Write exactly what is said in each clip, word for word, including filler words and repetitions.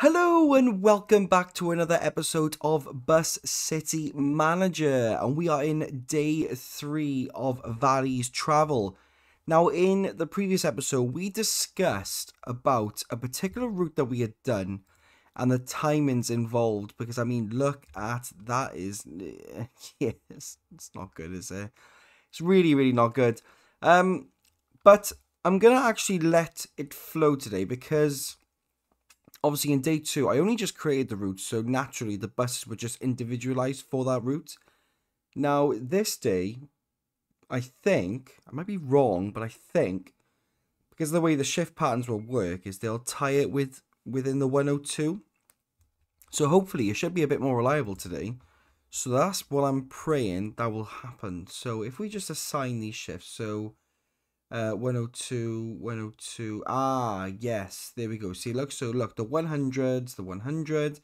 Hello and welcome back to another episode of Bus City Manager, and we are in day three of Valley's Travel. Now, in the previous episode we discussed about a particular route that we had done and the timings involved, because I mean, look at that. Is yes, it's not good, is it? It's really really not good. Um but I'm gonna actually let it flow today, because obviously in day two, I only just created the route, so naturally the buses were just individualized for that route. Now this day, I think, I might be wrong, but I think, because of the way the shift patterns will work, is they'll tie it with within the one oh two. So hopefully it should be a bit more reliable today. So that's what I'm praying that will happen. So if we just assign these shifts, so Uh, one oh two, one oh two, ah, yes, there we go. See, look, so look, the one hundreds, the one hundred,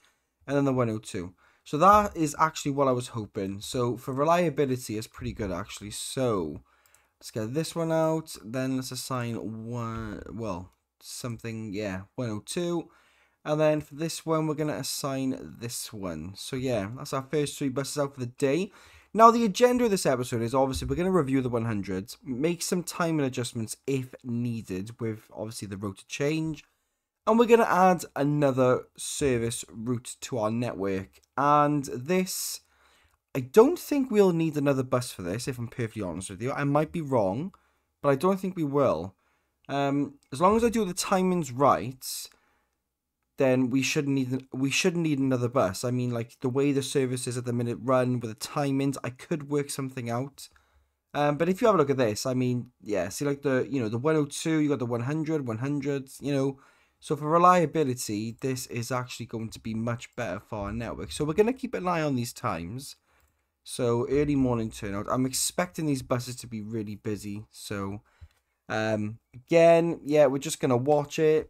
and then the one oh two. So that is actually what I was hoping. So for reliability, it's pretty good, actually. So let's get this one out, then let's assign one, well, something, yeah, one oh two. And then for this one, we're going to assign this one. So yeah, that's our first three buses out for the day. Now, the agenda of this episode is obviously we're going to review the one hundreds, make some timing adjustments if needed with obviously the route to change, and we're going to add another service route to our network. And this, I don't think we'll need another bus for this, if I'm perfectly honest with you. I might be wrong, but I don't think we will. Um, as long as I do the timings right, then we shouldn't need we shouldn't need another bus. I mean, like, the way the service is at the minute run with the timings, I could work something out. Um, but if you have a look at this, I mean, yeah, see, like, the, you know, the one oh two, you got the one hundred, one hundred, you know. So for reliability, this is actually going to be much better for our network. So we're going to keep an eye on these times. So early morning turnout. I'm expecting these buses to be really busy. So, um, again, yeah, we're just going to watch it.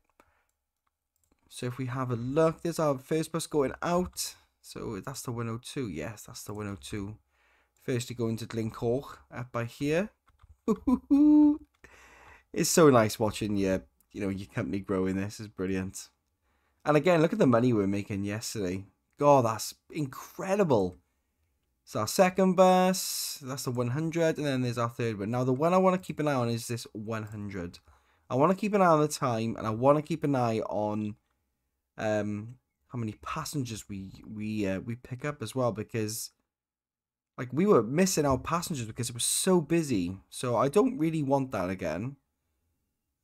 So if we have a look, there's our first bus going out. So that's the one oh two. Yes, that's the one oh two. Firstly going to Glyncoch up by here. It's so nice watching your, you know, your company grow in this. It's brilliant. And again, look at the money we were making yesterday. God, that's incredible. So our second bus, that's the one hundred. And then there's our third one. Now, the one I want to keep an eye on is this one hundred. I want to keep an eye on the time, and I want to keep an eye on um how many passengers we we uh, we pick up as well, because like we were missing our passengers because it was so busy. So I don't really want that again.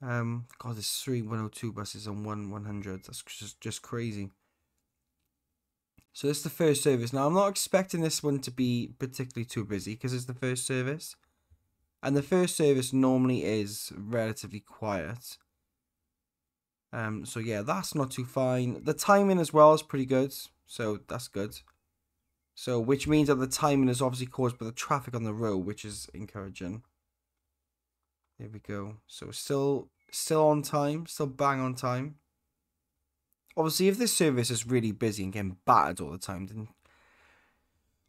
Um god, there's three one oh two buses and one one hundred. That's just just crazy. So this is the first service. Now I'm not expecting this one to be particularly too busy, because it's the first service, and the first service normally is relatively quiet. Um, so yeah, that's not too fine. The timing as well is pretty good, so that's good. So which means that the timing is obviously caused by the traffic on the road, which is encouraging. There we go. So still, still on time, still bang on time. Obviously, if this service is really busy and getting battered all the time, then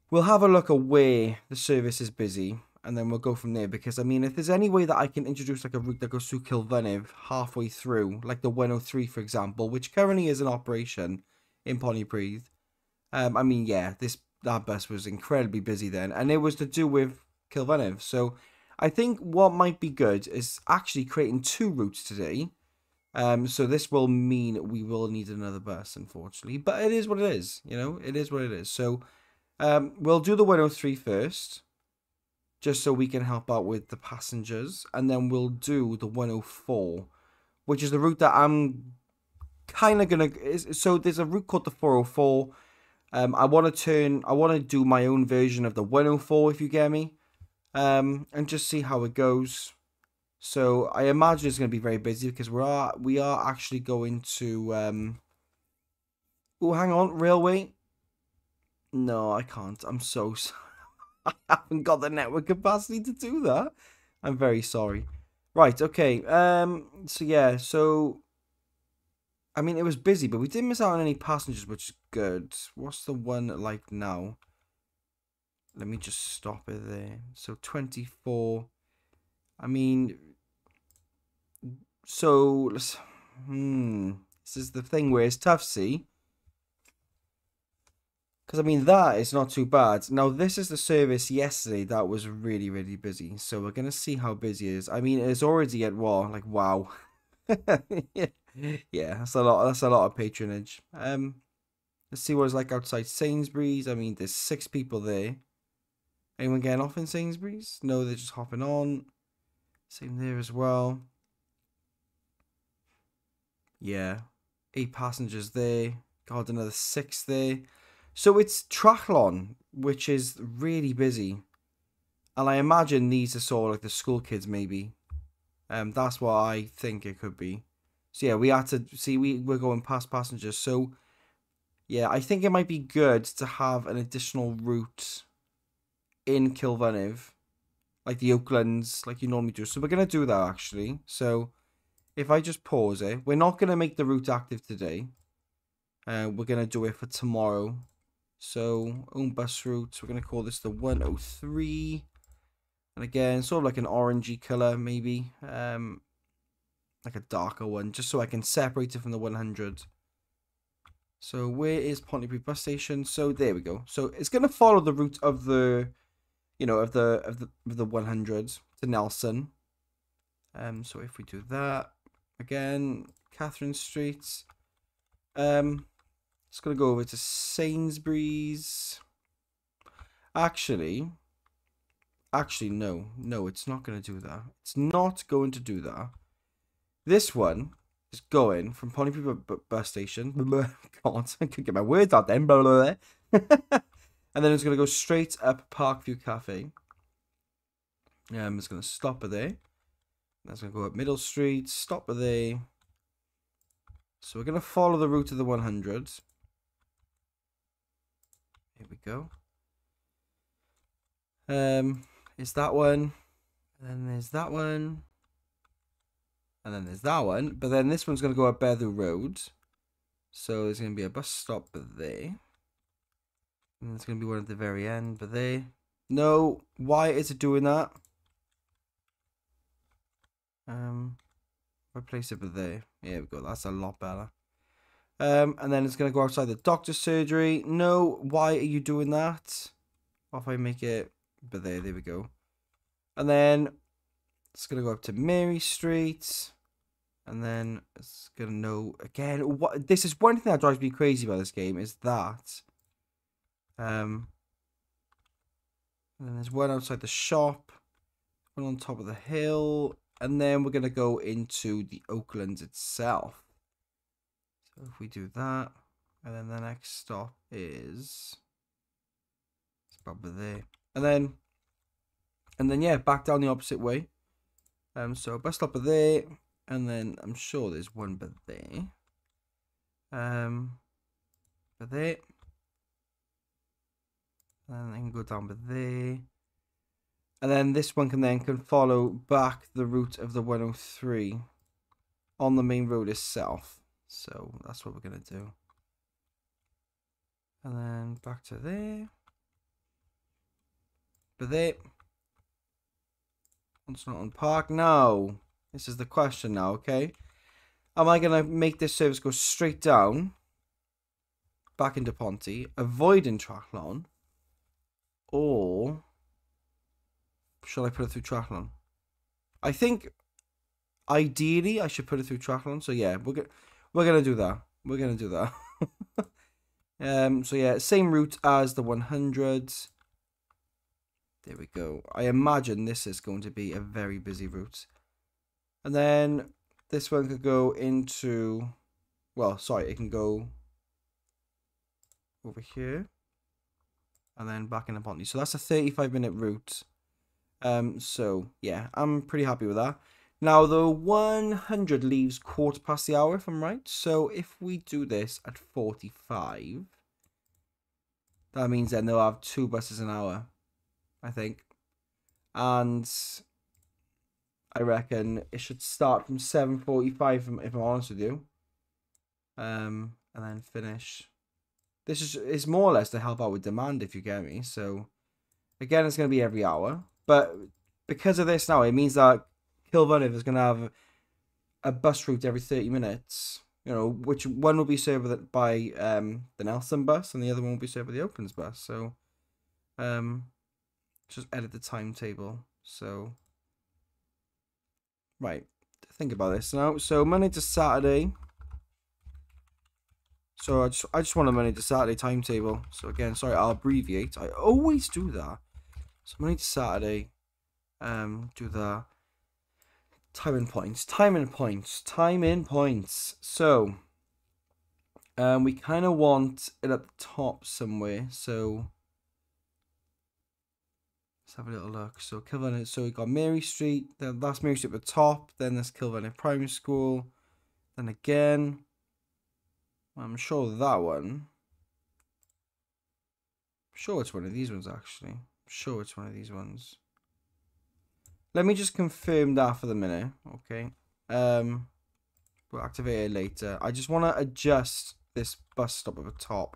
we'll have a look at where the service is busy, and then we'll go from there. Because, I mean, if there's any way that I can introduce, like, a route that goes through Cilfynydd halfway through, like the one oh three, for example, which currently is in operation in Pontypridd. Um, I mean, yeah, this that bus was incredibly busy then, and it was to do with Cilfynydd. So I think what might be good is actually creating two routes today. Um, so this will mean we will need another bus, unfortunately. But it is what it is, you know? It is what it is. So um, we'll do the one oh three first, just so we can help out with the passengers. And then we'll do the one oh four, which is the route that I'm kind of going to... So there's a route called the four oh four. Um, I want to turn... I want to do my own version of the one oh four, if you get me. Um, and just see how it goes. So I imagine it's going to be very busy, because we are, we are actually going to... Um, oh, hang on. Railway? No, I can't. I'm so sorry. I haven't got the network capacity to do that. I'm very sorry. Right, okay. Um. So, yeah, so... I mean, it was busy, but we didn't miss out on any passengers, which is good. What's the one like now? Let me just stop it there. So, twenty-four. I mean... So, let's... Hmm. This is the thing where it's tough, see? Because, I mean, that is not too bad. Now, this is the service yesterday that was really, really busy. So we're going to see how busy it is. I mean, it's already at war. Like, wow. Yeah, that's a lot. That's a lot of patronage. Um, let's see what it's like outside Sainsbury's. I mean, there's six people there. Anyone getting off in Sainsbury's? No, they're just hopping on. Same there as well. Yeah. Eight passengers there. God, another six there. So it's Trachlon, which is really busy. And I imagine these are sort of like the school kids, maybe. Um, that's what I think it could be. So yeah, we had to see, we, we're going past passengers. So yeah, I think it might be good to have an additional route in Cilfynydd, like the Oaklands, like you normally do. So we're going to do that, actually. So if I just pause it, we're not going to make the route active today. Uh, we're going to do it for tomorrow. So, own bus route, we're going to call this the one oh three. And again, sort of like an orangey colour, maybe. Um, like a darker one, just so I can separate it from the one hundred. So, where is Pontypridd bus station? So, there we go. So, it's going to follow the route of the, you know, of the, of the, of the one hundred to Nelson. Um, so, if we do that, again, Catherine Street. Um... It's going to go over to Sainsbury's. Actually, actually, no. No, it's not going to do that. It's not going to do that. This one is going from Pontypridd bus station. God, I couldn't get my words out then. And then it's going to go straight up Parkview Cafe. Um, it's going to stop at there. That's going to go up Middle Street, stop at there. So we're going to follow the route of the one hundred. Here we go. Um, it's that one. And then there's that one. And then there's that one. But then this one's going to go up Bedford Road. So there's going to be a bus stop there. And there's going to be one at the very end, but there. No, why is it doing that? Um, I place it there. Here we go. That's a lot better. Um, and then it's going to go outside the doctor's surgery. No, why are you doing that? Or if I make it, but there, there we go. And then it's going to go up to Mary Street. And then it's going to know again. What this is one thing that drives me crazy about this game is that. Um, and then there's one outside the shop. One on top of the hill. And then we're going to go into the Oaklands itself. So if we do that, and then the next stop is, it's probably there. And then, and then yeah, back down the opposite way. Um, so bus stop are there, and then I'm sure there's one but there. Um, but there. And then I can go down but there. And then this one can then can follow back the route of the one oh three on the main road itself. So that's what we're going to do. And then back to there. But there. Ponslotton Park. No. This is the question now, okay? Am I going to make this service go straight down, back into Ponty, avoiding Trachlon, or should I put it through Trachlon? I think ideally I should put it through Trachlon. So yeah, we're gonna we're gonna do that. We're gonna do that. um. So yeah, same route as the one hundred. There we go. I imagine this is going to be a very busy route, and then this one could go into. Well, sorry, it can go over here, and then back into Ponty. So that's a thirty-five minute route. Um, so, yeah, I'm pretty happy with that. Now, the one hundred leaves quarter past the hour, if I'm right. So, if we do this at forty-five, that means then they'll have two buses an hour, I think. And I reckon it should start from seven forty-five, if I'm honest with you. Um, and then finish. This is it's more or less to help out with demand, if you get me. So, again, it's going to be every hour. But because of this now, it means that Kilvernay is going to have a bus route every thirty minutes. you know, which one will be served by um, the Nelson bus and the other one will be served by the Oaklands bus. So um, just edit the timetable. So, right, think about this now. So Monday to Saturday. So I just, I just want a Monday to Saturday timetable. So again, sorry, I'll abbreviate. I always do that. So Monday to Saturday, um, do the time and points, time and points, time and points. So, um, we kind of want it at the top somewhere. So let's have a little look. So Kilvernay, so we got Mary Street. Then that's Mary Street at the top. Then there's Kilvernay Primary School. Then again. I'm sure that one. I'm sure it's one of these ones, actually. I'm sure it's one of these ones. Let me just confirm that for the minute, okay? Um, we'll activate it later. I just want to adjust this bus stop at the top,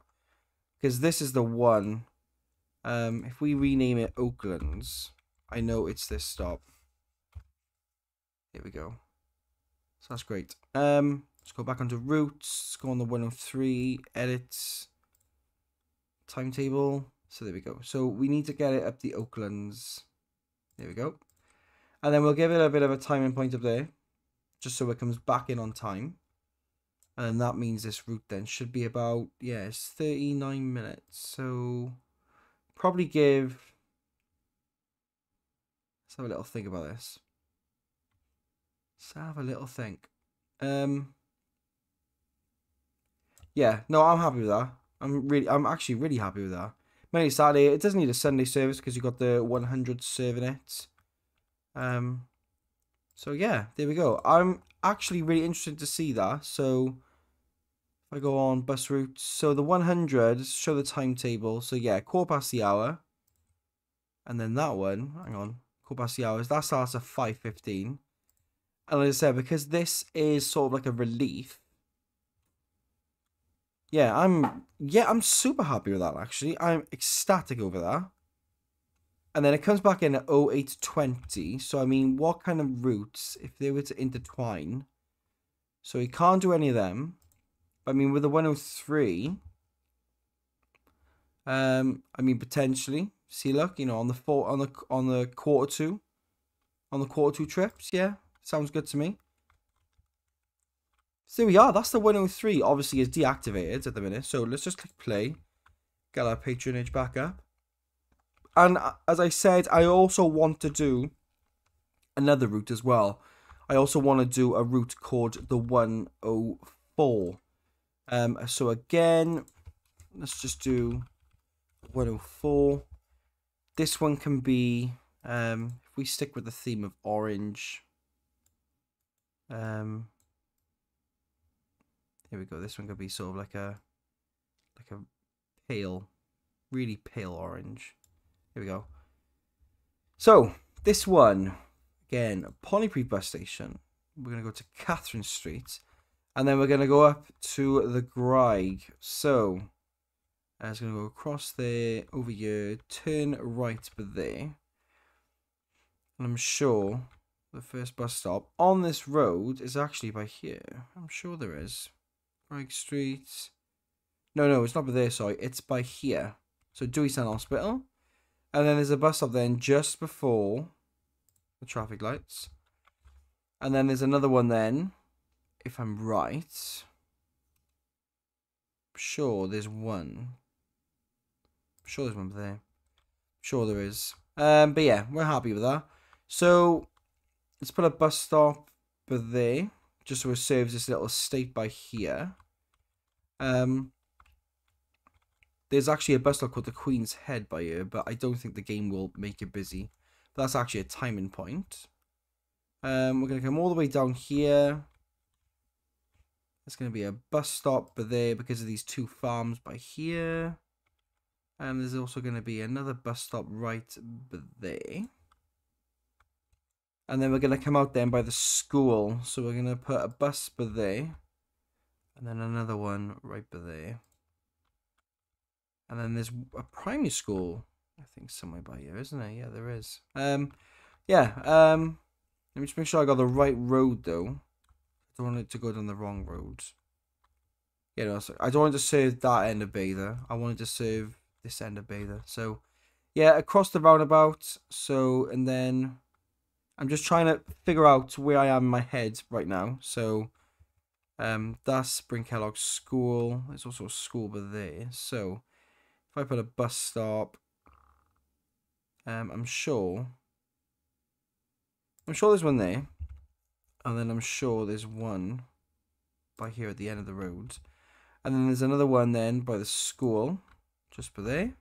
because this is the one. Um, if we rename it Oaklands, I know it's this stop. Here we go. So that's great. Um... Let's go back onto routes, let's go on the one oh three, edits, timetable. So there we go. So we need to get it up the Oaklands. There we go. And then we'll give it a bit of a timing point up there, just so it comes back in on time. And that means this route then should be about, yeah, it's thirty-nine minutes. So probably give, let's have a little think about this. Let's have a little think. Um... Yeah, no, I'm happy with that. I'm really, I'm actually really happy with that. Monday Saturday, it doesn't need a Sunday service because you've got the one hundred serving it. Um, so yeah, there we go. I'm actually really interested to see that. So if I go on bus routes, so the one hundred show the timetable. So yeah, quarter past the hour, and then that one. Hang on, quarter past the hours. That starts at five fifteen. And as I said, because this is sort of like a relief. Yeah, I'm yeah, I'm super happy with that, actually. I'm ecstatic over that. And then it comes back in at oh eight twenty. So, I mean, what kind of routes, if they were to intertwine? So, you can't do any of them. But, I mean, with the one oh three, um, I mean, potentially. See, look, you know, on the four, on the on the quarter two, on the quarter two trips, yeah, sounds good to me. So there we are, that's the one oh three, obviously is deactivated at the minute, so let's just click play, get our patronage back up. And as I said, I also want to do another route as well. I also want to do a route called the one oh four. Um, so again, let's just do one oh four. This one can be, um, if we stick with the theme of orange, um... here we go. This one could be sort of like a, like a pale, really pale orange. Here we go. So this one, again, Pontypridd bus station. We're going to go to Catherine Street, and then we're going to go up to the Greig. So uh, it's going to go across there, over here, turn right but there. And I'm sure the first bus stop on this road is actually by here. I'm sure there is. Greig Street. No, no, it's not by there, sorry. It's by here. So Dewi Sant Hospital. And then there's a bus stop then just before the traffic lights. And then there's another one then, if I'm right. I'm sure there's one. I'm sure there's one by there. I'm sure there is. Um, but yeah, we're happy with that. So let's put a bus stop by there. Just so it serves this little state by here. Um, there's actually a bus stop called the Queen's Head by here, but I don't think the game will make it busy. But that's actually a timing point. Um, we're going to come all the way down here. There's going to be a bus stop by there because of these two farms by here. And there's also going to be another bus stop right by there. And then we're going to come out then by the school. So we're going to put a bus by there. And then another one right by there. And then there's a primary school, I think, somewhere by here, isn't there? Yeah, there is. Um, yeah. Um, let me just make sure I got the right road, though. I don't want it to go down the wrong road. you know, so I don't want to serve that end of Bather. I wanted to serve this end of Bather. So, yeah, across the roundabout. So, and then I'm just trying to figure out where I am in my head right now. So, um, that's Spring Kellogg School. There's also a school over there. So, if I put a bus stop, um, I'm sure, I'm sure there's one there. And then I'm sure there's one by here at the end of the road. And then there's another one then by the school, just by there.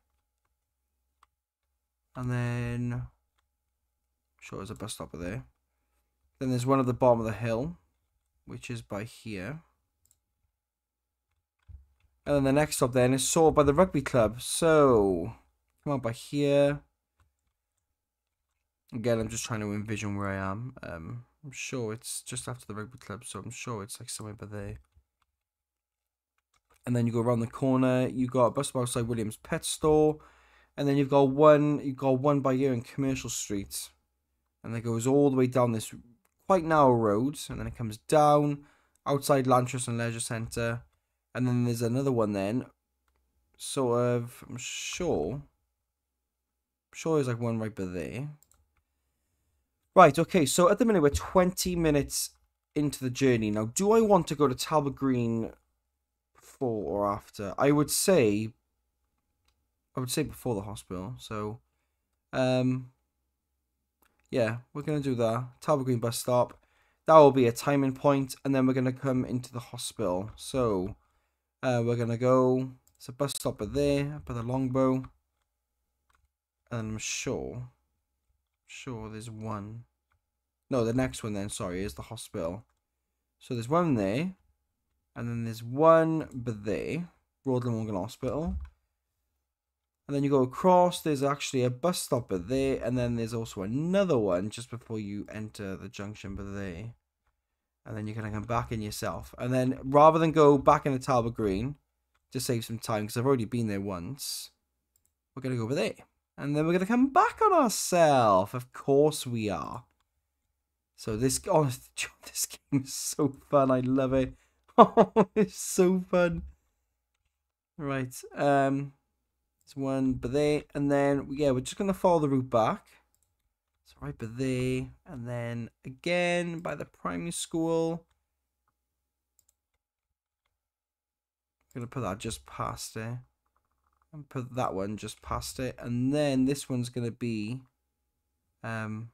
And then, I'm sure there's a bus stop over there. Then there's one at the bottom of the hill, which is by here. And then the next stop then is sold by the rugby club. So, come on by here. Again, I'm just trying to envision where I am. Um, I'm sure it's just after the rugby club, so I'm sure it's like somewhere by there. And then you go around the corner, you got a bus stop outside Williams Pet Store, and then you've got one, you've got one by here in Commercial Street, and that goes all the way down this quite narrow road, and then it comes down outside Llantrisant Leisure Centre, and then there's another one then, sort of. I'm sure, I'm sure there's like one right by there. Right, okay, so at the minute, we're twenty minutes into the journey. Now, do I want to go to Talbot Green before or after? I would say, I would say before the hospital. So, um, yeah, we're going to do that. Talbot Green bus stop. That will be a timing point, and then we're going to come into the hospital. So, uh, we're going to go, it's a bus stop up there, by the Longbow. And I'm sure... sure there's one, no, the next one then, sorry, is the hospital. So there's one there, and then there's one but there, Royal Glamorgan Hospital, and then you go across, there's actually a bus stop but there, and then there's also another one just before you enter the junction but there, and then you're going to come back in yourself, and then rather than go back into Talbot Green to save some time, because I've already been there once, we're going to go over there. And then we're going to come back on ourselves. Of course we are. So this, oh, this game is so fun. I love it. Oh, it's so fun. Right. Um, There's one by there. And then, yeah, we're just going to follow the route back. So right by there. And then again by the primary school. I'm going to put that just past there. And put that one just past it, and then this one's gonna be, um,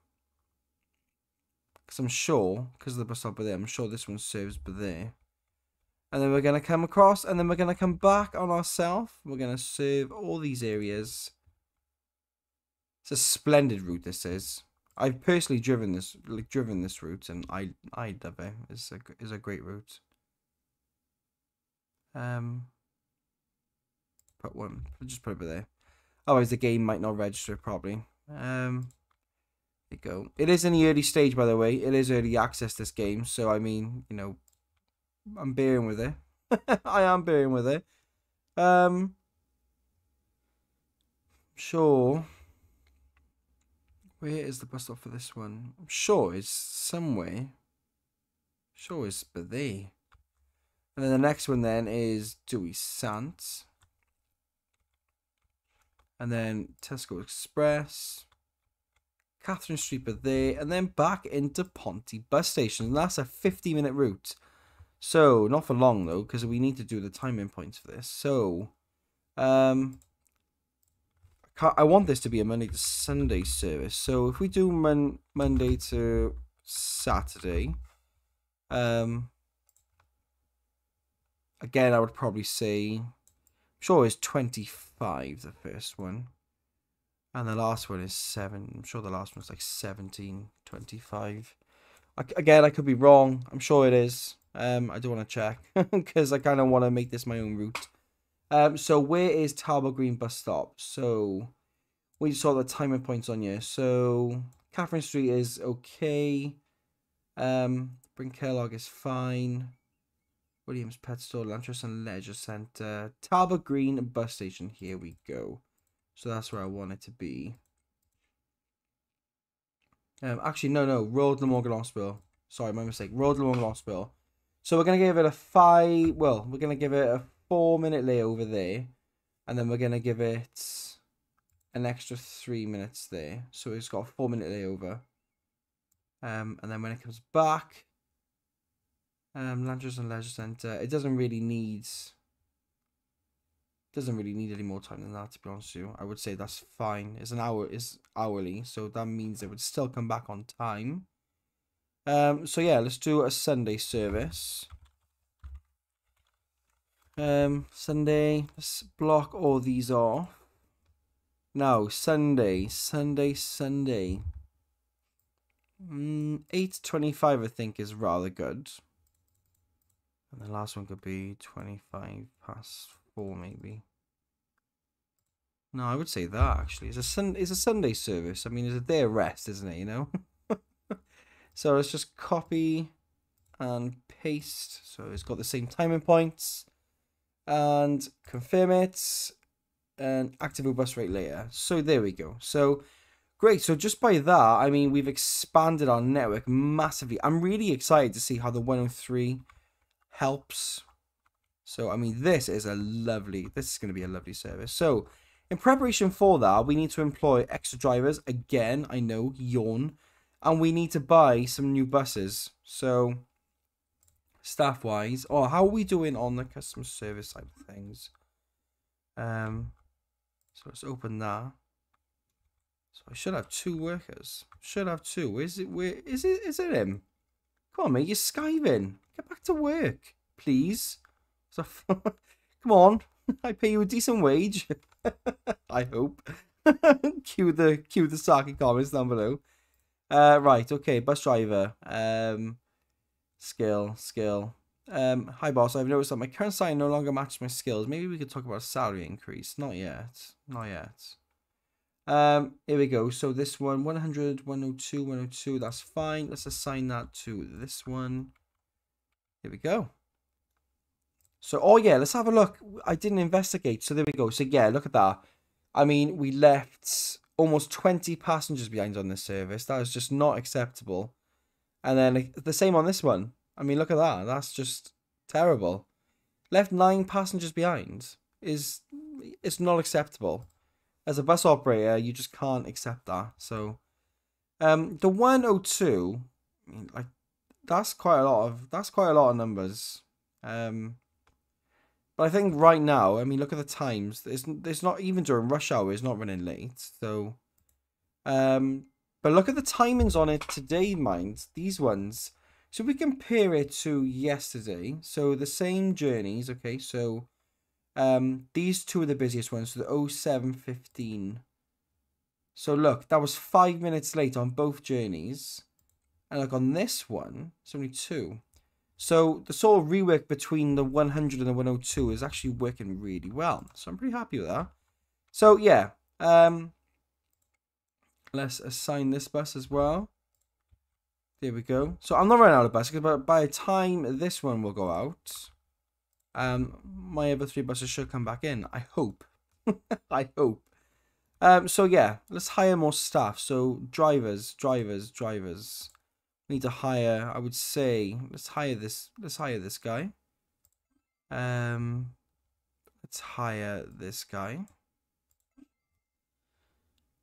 because I'm sure, because of the bus stop by there, I'm sure this one serves by there, and then we're gonna come across, and then we're gonna come back on ourselves. We're gonna serve all these areas. It's a splendid route. This is. I've personally driven this, like driven this route, and I I love it. It's a it's a great route. Um. Put one, just put it over there. Otherwise, the game might not register properly. Um, there you go. It is in the early stage, by the way. It is early access, this game. So, I mean, you know, I'm bearing with it. I am bearing with it. Um, sure. Where is the bus stop for this one? I'm sure it's somewhere. Sure it's by there. And then the next one then is Dewi Sant. And then Tesco Express, Catherine Street but there, and then back into Ponty bus station. And that's a fifty minute route. So, not for long though, because we need to do the timing points for this. So, um, I, can't, I want this to be a Monday to Sunday service. So, if we do mon Monday to Saturday, um, again, I would probably say... sure it's twenty-five, the first one. And the last one is seven. I'm sure the last one's like seventeen, twenty-five. I, again, I could be wrong. I'm sure it is. Um, I don't want to check because I kind of want to make this my own route. Um, so where is Talbot Green bus stop? So we saw the timing points on here. So Catherine Street is okay. Um, Spring Kellogg is fine. Williams Pet Store, Llantrisant Leisure Centre, Talbot Green bus station. Here we go. So that's where I want it to be. Um, actually, no, no. Royal Glamorgan Hospital. Sorry, my mistake. Royal Glamorgan Hospital. So we're going to give it a five, well, we're going to give it a four minute layover there. And then we're going to give it an extra three minutes there. So it's got a four minute layover. Um, and then when it comes back, um, Llantrisant Leisure Centre, it doesn't really need, doesn't really need any more time than that, to be honest with you. I would say that's fine. It's an hour, it's hourly. So that means it would still come back on time. Um, so yeah, let's do a Sunday service. Um, Sunday, let's block all these off. Now, Sunday, Sunday, Sunday. Mm, eight twenty-five, I think, is rather good. And the last one could be twenty-five past four, maybe. No, I would say that, actually. It's a, sun it's a Sunday service. I mean, it's a day of rest, isn't it, you know? So let's just copy and paste. So it's got the same timing points. And confirm it. And activate bus rate later. So there we go. So great. So just by that, I mean, we've expanded our network massively. I'm really excited to see how the one oh three helps. So, I mean, this is a lovely, this is going to be a lovely service. So in preparation for that, we need to employ extra drivers. Again, I know, yawn. And we need to buy some new buses. So, staff-wise, or how are we doing on the customer service side of things? Um, so let's open that. So I should have two workers. Should have two. Is it? Where is it? Is it him? Come on, mate. You're skiving. Get back to work, please. So, come on. I pay you a decent wage. I hope. Cue the cue the sarky comments down below. Uh, right, okay, bus driver, um, skill, skill, um, hi boss, I've noticed that my current salary no longer matches my skills, maybe we could talk about a salary increase, not yet, not yet, um, here we go, so this one, one hundred, one oh two, one oh two, that's fine, let's assign that to this one, here we go, so, oh yeah, let's have a look, I didn't investigate, so there we go, so yeah, look at that, I mean, we left almost twenty passengers behind on this service. That is just not acceptable. And then the same on this one. I mean, look at that. That's just terrible. Left nine passengers behind is it's not acceptable. As a bus operator, you just can't accept that. So, um, the one oh two, I mean, like that's quite a lot of that's quite a lot of numbers. Um, But I think right now, I mean, look at the times. It's, it's not even during rush hour. It's not running late. So, um, but look at the timings on it today, mind. These ones. So we compare it to yesterday. So the same journeys. Okay, so um, these two are the busiest ones. So the oh seven fifteen. So look, that was five minutes late on both journeys. And look on this one, it's only two. So the sort of rework between the one hundred and the one oh two is actually working really well. So I'm pretty happy with that. So yeah, um, let's assign this bus as well. There we go. So I'm not running out of buses, but by the time this one will go out, um, my other three buses should come back in. I hope. I hope. Um, so yeah, let's hire more staff. So drivers, drivers, drivers. Need to hire, I would say, let's hire this, let's hire this guy. Um, let's hire this guy.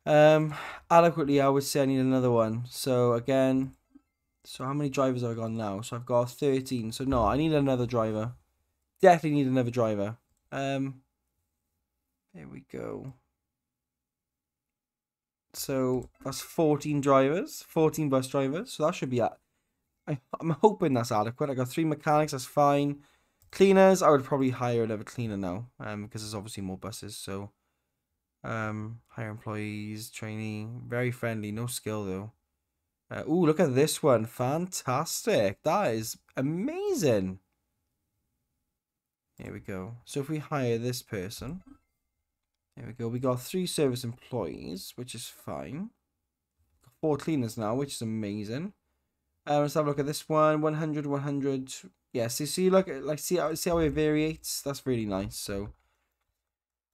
Um, adequately, I would say I need another one. So again, so how many drivers have I got now? So I've got thirteen. So no, I need another driver. Definitely need another driver. Um, there we go. So that's fourteen drivers, fourteen bus drivers. So that should be, at, I, I'm hoping that's adequate. I got three mechanics, that's fine. Cleaners, I would probably hire another cleaner now um, because there's obviously more buses. So um, hire employees, trainee, very friendly, no skill though. Uh, ooh, look at this one, fantastic. That is amazing. Here we go. So if we hire this person. There we go. We got three service employees, which is fine. Got four cleaners now, which is amazing. Um, let's have a look at this one. one hundred, one hundred. Yeah, see, see, look, like, see how, see how it variates. That's really nice. So,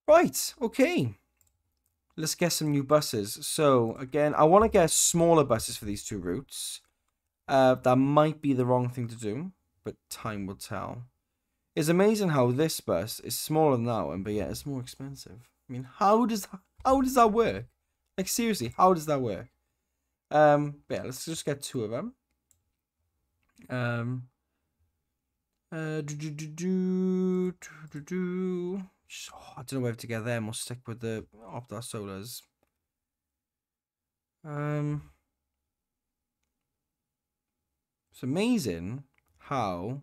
right, okay. Let's get some new buses. So again, I want to get smaller buses for these two routes. Uh, that might be the wrong thing to do. but time will tell. It's amazing how this bus is smaller than that one, but yet it's more expensive. I mean, how does that, how does that work? Like, seriously, how does that work? Um, but yeah, let's just get two of them. Um, uh, do, do, do, do, do, do. Just, oh, I don't know whether to get them or stick with the Optare Solos. Um, it's amazing how.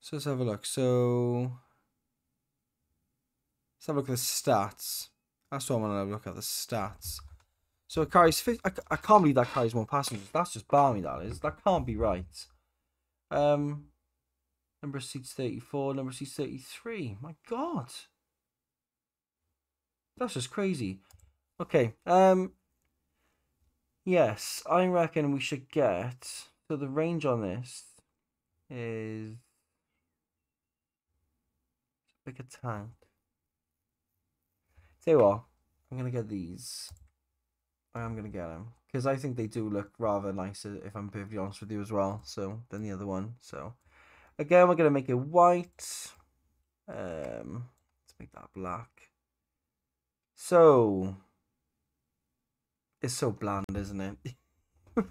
So let's have a look. So let's have a look at the stats. That's what I want to have a look at, the stats. So it carries fifty, I, I can't believe that carries more passengers. That's just balmy, that is. That can't be right. Um, number of seats thirty-four, number of seats thirty-three. My God. That's just crazy. Okay. Um. Yes, I reckon we should get... So the range on this is... Like a tank. Tell you what, I'm going to get these. I am going to get them. Because I think they do look rather nicer, if I'm perfectly honest with you as well. So, than the other one. So, again, we're going to make it white. Um, Let's make that black. So, it's so bland, isn't it? It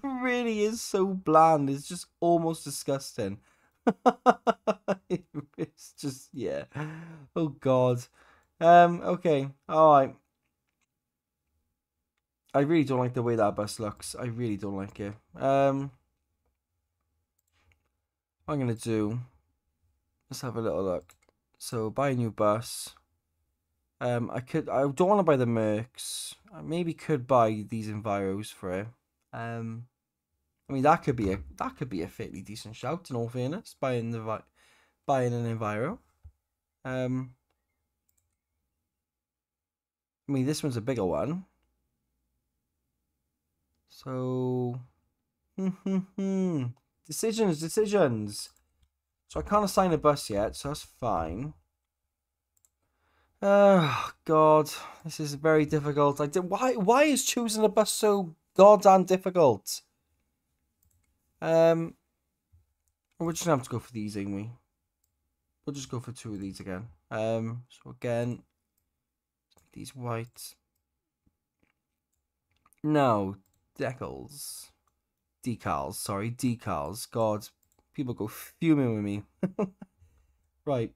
really is so bland. It's just almost disgusting. It's just, yeah. Oh, God. Um, okay. All right. I really don't like the way that bus looks. I really don't like it. Um, what I'm going to do... Let's have a little look. So, buy a new bus. Um, I could... I don't want to buy the Mercs. I maybe could buy these Enviros for it. Um... I mean, that could be a that could be a fairly decent shout in all fairness, buying the buying an Enviro. Um, I mean, this one's a bigger one. So, decisions, decisions. So I can't assign a bus yet, so that's fine. Oh God, this is very difficult. I did, why why is choosing a bus so goddamn difficult? Um, we're just gonna have to go for these, ain't we? We'll just go for two of these again. Um, so again, these white. No, decals, decals. Sorry, decals. God, people go fuming with me. Right,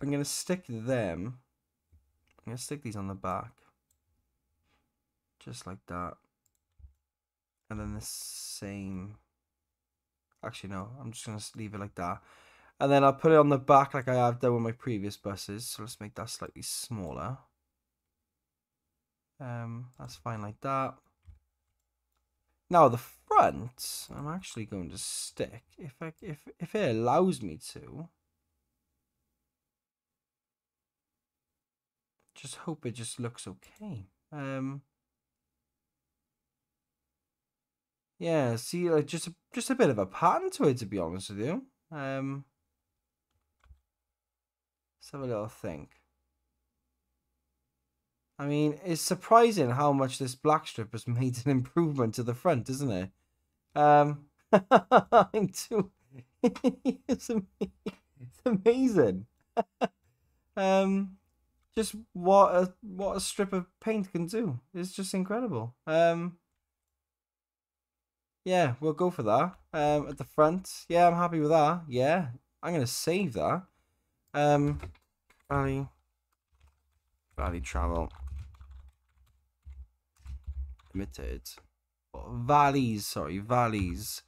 I'm gonna stick them. I'm gonna stick these on the back, just like that, and then the same. Actually, no, I'm just going to leave it like that. And then I'll put it on the back like I have done with my previous buses. So let's make that slightly smaller. Um, that's fine like that. Now the front, I'm actually going to stick, if I, if if it allows me to. Just hope it just looks okay. Um. Yeah, see, like just a, just a bit of a pattern to it, to be honest with you. Um, let's have a little think. I mean, it's surprising how much this black strip has made an improvement to the front, isn't it? Um, I'm too. It's amazing. um, just what a what a strip of paint can do. It's just incredible. Um. Yeah, we'll go for that. Um, at the front. Yeah, I'm happy with that. Yeah, I'm going to save that. Um, Valley. Valley travel. Limited. Oh, valleys, sorry. Valleys.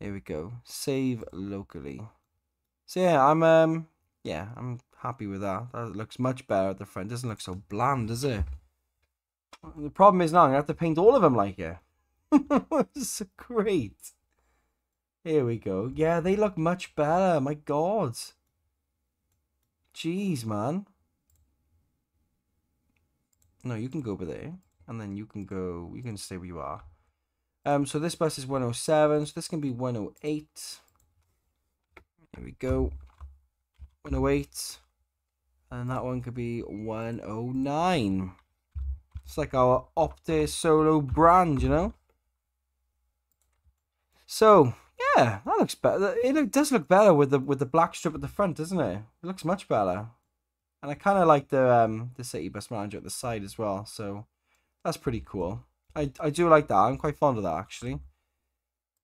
Here we go. Save locally. So yeah, I'm, um, yeah, I'm happy with that. That looks much better at the front. Doesn't look so bland, does it? The problem is now I'm going to have to paint all of them like it. It's great. Here we go. Yeah, they look much better. My God. Jeez, man. No, you can go over there. And then you can go... You can stay where you are. Um, so this bus is one oh seven. So this can be one oh eight. Here we go. one oh eight. And that one could be one oh nine. It's like our Optare Solo brand, you know? So, Yeah, that looks better. It does look better with the with the black strip at the front, doesn't it? It looks much better. And I kind of like the um the city bus manager at the side as well. So that's pretty cool. I I do like that. I'm quite fond of that actually.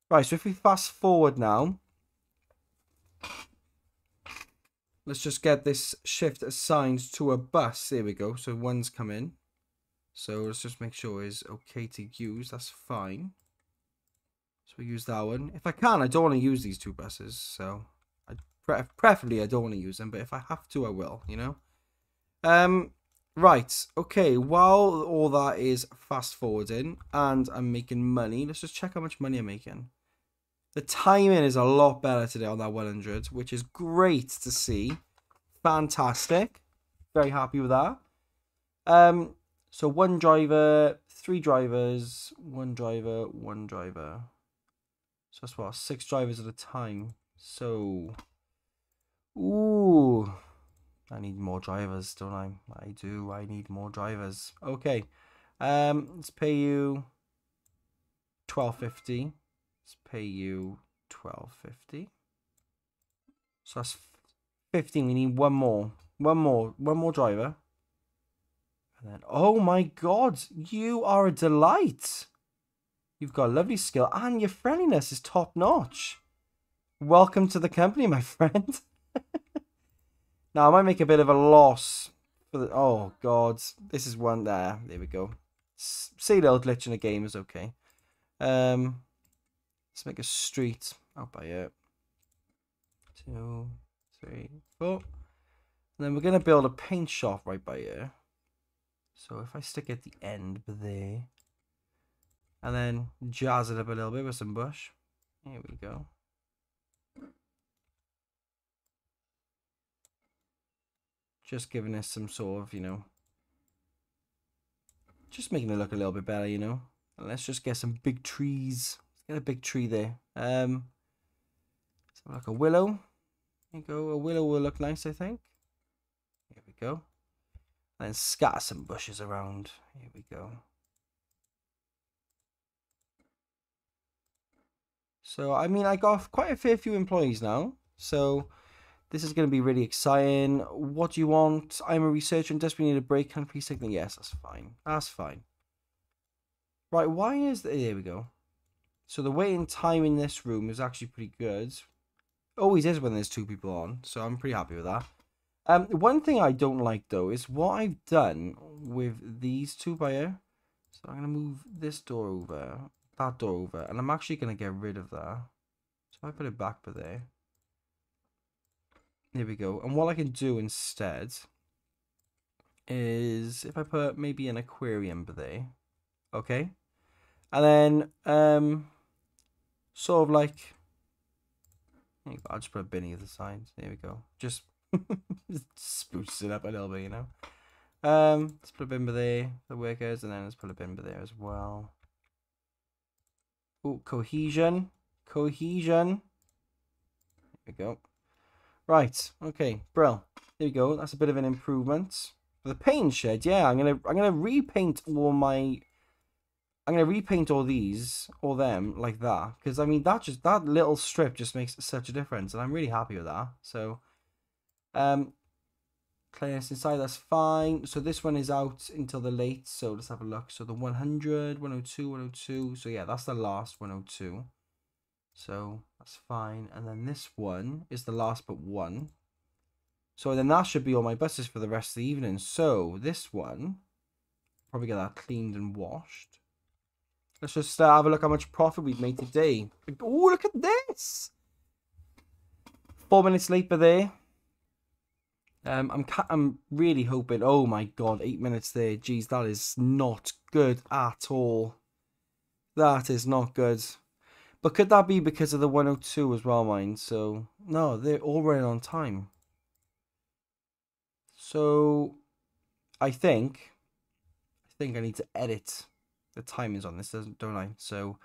Right, so if we fast forward now, let's just get this shift assigned to a bus. There we go. So one's come in. So let's just make sure it's okay to use. That's fine. So we use that one. If I can, I don't want to use these two buses. So I pre preferably I don't want to use them. But if I have to, I will, you know. Um, right. Okay. While all that is fast forwarding and I'm making money, let's just check how much money I'm making. The timing is a lot better today on that one hundred, which is great to see. Fantastic. Very happy with that. Um, so one driver, three drivers, one driver, one driver. So that's what, six drivers at a time. So, ooh, I need more drivers, don't I? I do, I need more drivers. Okay, um, let's pay you twelve fifty. Let's pay you twelve fifty. So that's fifteen. We need one more. One more. One more driver. And then, oh my god, you are a delight. You've got a lovely skill and your friendliness is top notch. Welcome to the company, my friend. Now, I might make a bit of a loss. For the, oh god, this is one there. There we go. See, little glitch in the game is okay. Um... Let's make a street. I'll buy it. Two, three, four. And then we're going to build a paint shop right by here. So if I stick at the end there. And then jazz it up a little bit with some bush. Here we go. Just giving us some sort of, you know. Just making it look a little bit better, you know. And let's just get some big trees. Get a big tree there. Um, so like a willow. There you go. A willow will look nice, I think. Here we go. And then scatter some bushes around. Here we go. So, I mean, I got quite a fair few employees now. So, this is going to be really exciting. What do you want? I'm a researcher and desperately need a break. Can I please take them? Yes, that's fine. That's fine. Right, why is... The, there we go. So the waiting time in this room is actually pretty good. Always is when there's two people on, so I'm pretty happy with that. Um, one thing I don't like, though, is what I've done with these two by here. So I'm going to move this door over, that door over, and I'm actually going to get rid of that. So I put it back by there. There we go. And what I can do instead is if I put maybe an aquarium by there, okay? And then, um, sort of like, I'll just put a bin either side. There we go. Just, just spruce it up a little bit, you know. Um, let's put a bin by there, the workers, and then let's put a bin by there as well. Oh, cohesion. Cohesion. There we go. Right. Okay. Brill. There we go. That's a bit of an improvement. The paint shed. Yeah, I'm going to, I'm going to repaint all my... I'm going to repaint all these, all them, like that. Because, I mean, that just that little strip just makes such a difference. And I'm really happy with that. So, um, clearness inside, that's fine. So, this one is out until the late. So, let's have a look. So, the one hundred, one oh two, one oh two. So, yeah, that's the last one oh two. So, that's fine. And then this one is the last but one. So, then that should be all my buses for the rest of the evening. So, this one, probably get that cleaned and washed. Let's just uh, have a look how much profit we've made today. Oh, look at this! Four minutes late by there. Um, I'm ca I'm really hoping. Oh my god, eight minutes there. Jeez, that is not good at all. That is not good. But could that be because of the one oh two as well, mind? So no, they're all running on time. So I think, I think I need to edit. The time is on this, don't I? So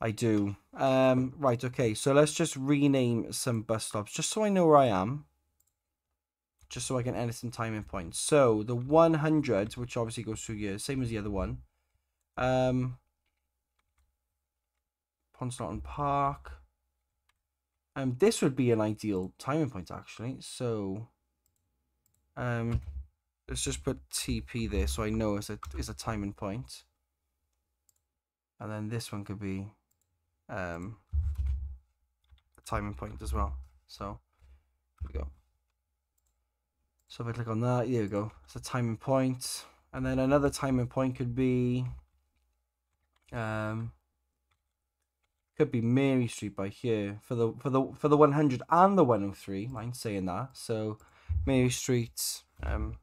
I do. Um, right, okay. So let's just rename some bus stops just so I know where I am. Just so I can edit some timing points. So the one hundred, which obviously goes through years, same as the other one. Um, Ponslotton Park. Um, this would be an ideal timing point, actually. So, um, let's just put T P there so I know it's a, it's a timing point. And then this one could be um, a timing point as well. So, here we go. So if I click on that, there we go. It's a timing point. And then another timing point could be... Um, could be Mary Street by here for the for the for the one hundred and the one oh three. Mind saying that. So Mary Street um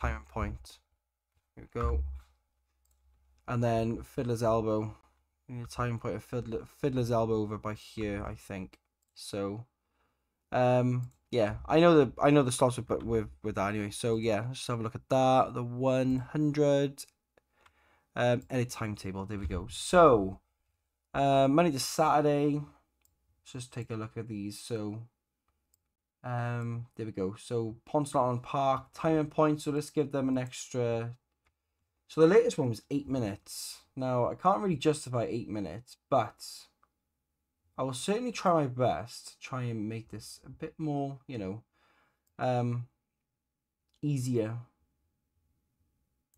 time and point. Here we go. And then Fiddler's Elbow. Time point of Fiddler, Fiddler's Elbow over by here, I think. So um yeah, I know the I know the slots with with with that anyway. So yeah, let's just have a look at that. The one hundred um edit timetable. There we go. So Uh, Monday to Saturday, let's just take a look at these. So, um, there we go. So, Ponslotton Park, time and point. So, let's give them an extra. So, the latest one was eight minutes. Now, I can't really justify eight minutes, but I will certainly try my best to try and make this a bit more, you know, um, easier.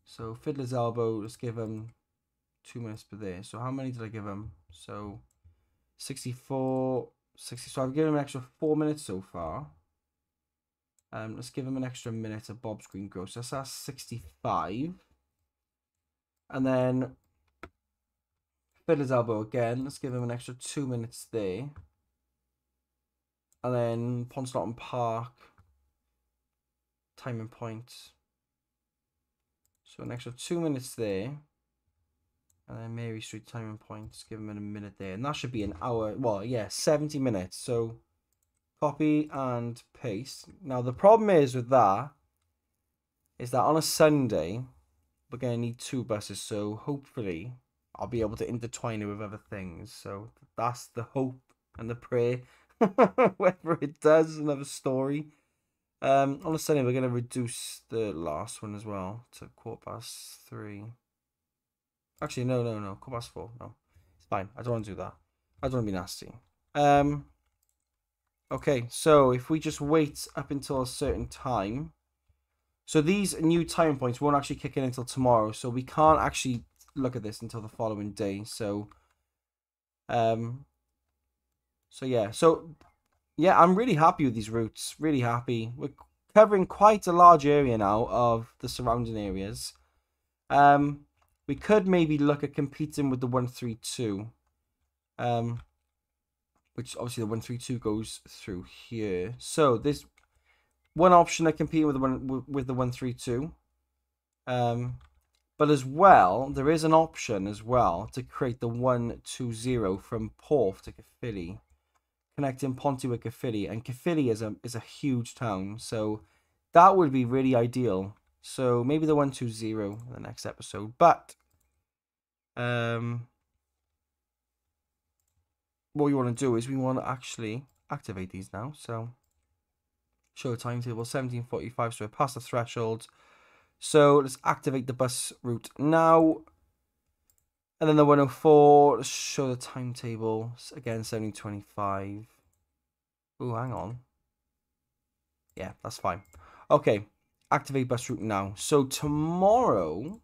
So, Fiddler's Elbow, let's give them two minutes per day. So how many did I give him? So sixty-four, sixty. So I've given him an extra four minutes so far. Um, let's give him an extra minute at Bob's Green Grocer. So that's sixty-five. And then Fiddler's Elbow again. Let's give him an extra two minutes there. And then Ponslotton Park. Timing point. So an extra two minutes there. And then Mary Street timing points, give them in a minute there. And that should be an hour. Well, yeah, seventy minutes. So copy and paste. Now, the problem is with that is that on a Sunday, we're going to need two buses. So hopefully I'll be able to intertwine it with other things. So that's the hope and the prayer. Whether it does, another story. Um, on a Sunday, we're going to reduce the last one as well to quarter past three. Actually, no, no, no. Quarter past four. No, it's fine. I don't want to do that. I don't want to be nasty. Um. Okay, so if we just wait up until a certain time, so these new time points won't actually kick in until tomorrow. So we can't actually look at this until the following day. So, um. So yeah, so yeah, I'm really happy with these routes. Really happy. We're covering quite a large area now of the surrounding areas. Um. We could maybe look at competing with the one three two, um, which obviously the one three two goes through here. So there's one option of competing with the one with the one three two, um, but as well there is an option as well to create the one two zero from Porth to Caerphilly, connecting Ponty with Caerphilly, and Caerphilly is a is a huge town, so that would be really ideal. So maybe the one two zero in the next episode. But um, what we want to do is we want to actually activate these now. So show a timetable, seventeen forty-five. So we're past the threshold. So let's activate the bus route now. And then the one oh four, let's show the timetable. Again, seventeen twenty-five. Oh, hang on. Yeah, that's fine. Okay. Activate bus route now. So tomorrow